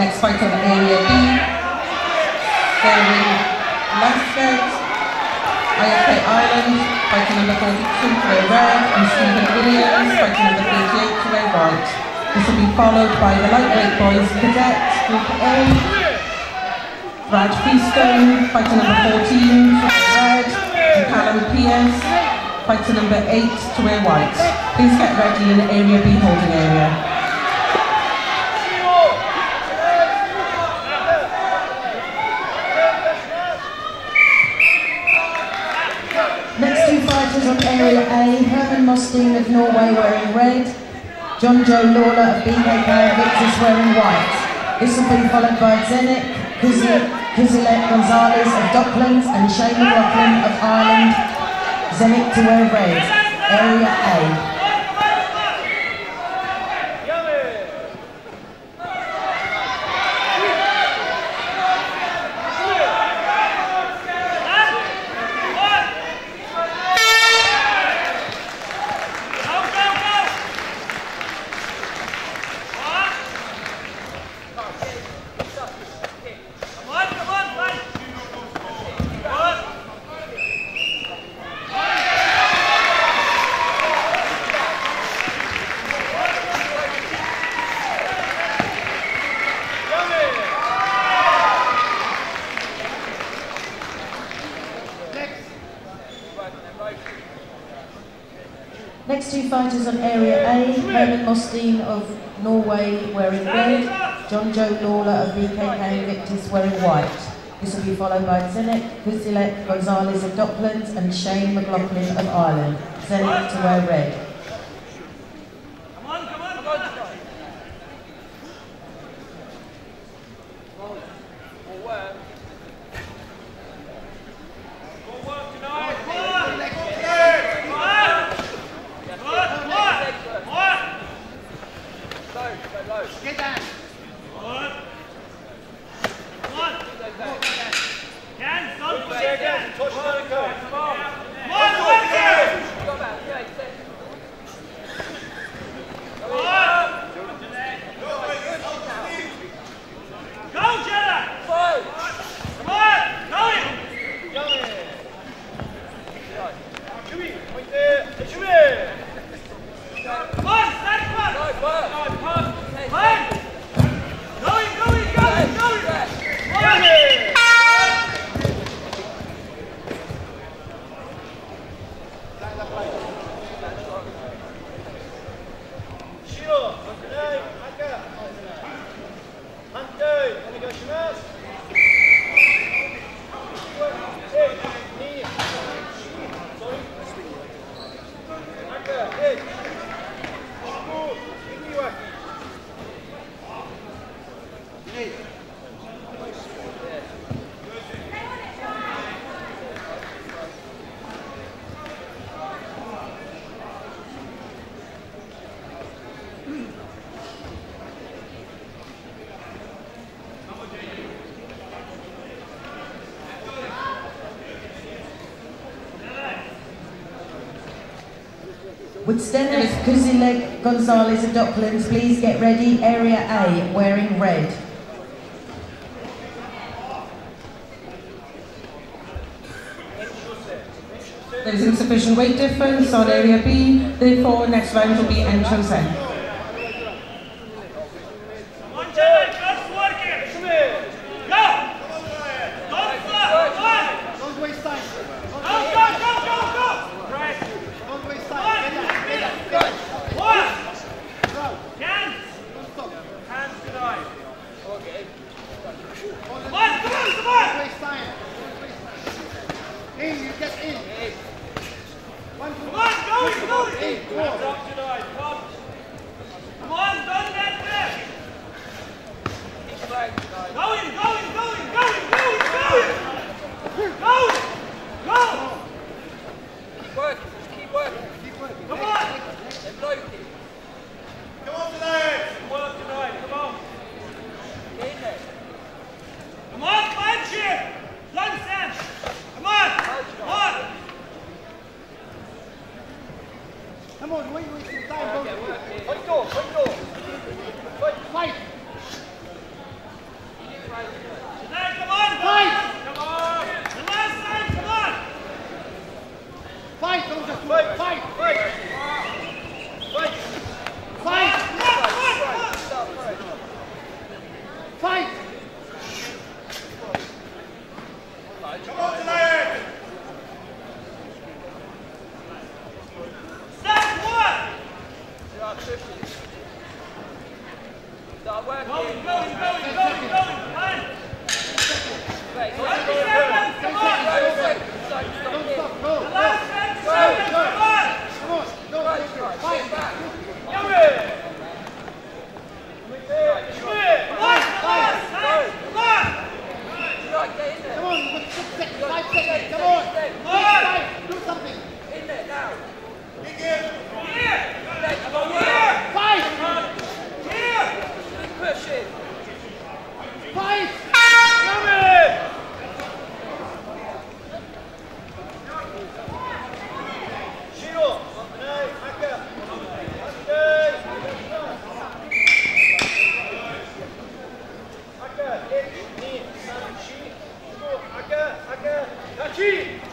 next fight from Area B, Sairie Lester, IFK Ireland, fighting number 42 to the red, and Stephen Williams, fighting number 38 to the right. This will be followed by the lightweight boys cadets, Group A, Brad Freestone, fighting number 14 to the red, and Callum Pierce, fighting number 8 to the white. Please get ready in the Area B holding area. Of Area A, Raymond Osteen of Norway wearing red, John Joe Lawler of BKK Victor's wearing white. This will be followed by Zenek Kusielek Gonzalez of Docklands and Shane McLaughlin of Ireland, Zenek to wear red, Area A. Next two fighters on Area A, Raymond Osteen of Norway wearing red, John Joe Lawler of BKK Victor's wearing white. This will be followed by Zenek Kusielek Gonzalez of Docklands and Shane McLaughlin of Ireland. Zenek to wear red. Would Zenek Kusielek Gonzalez of Docklands please get ready, Area A, wearing red. There's insufficient weight difference on Area B, therefore next round will be entrance N. Fight! G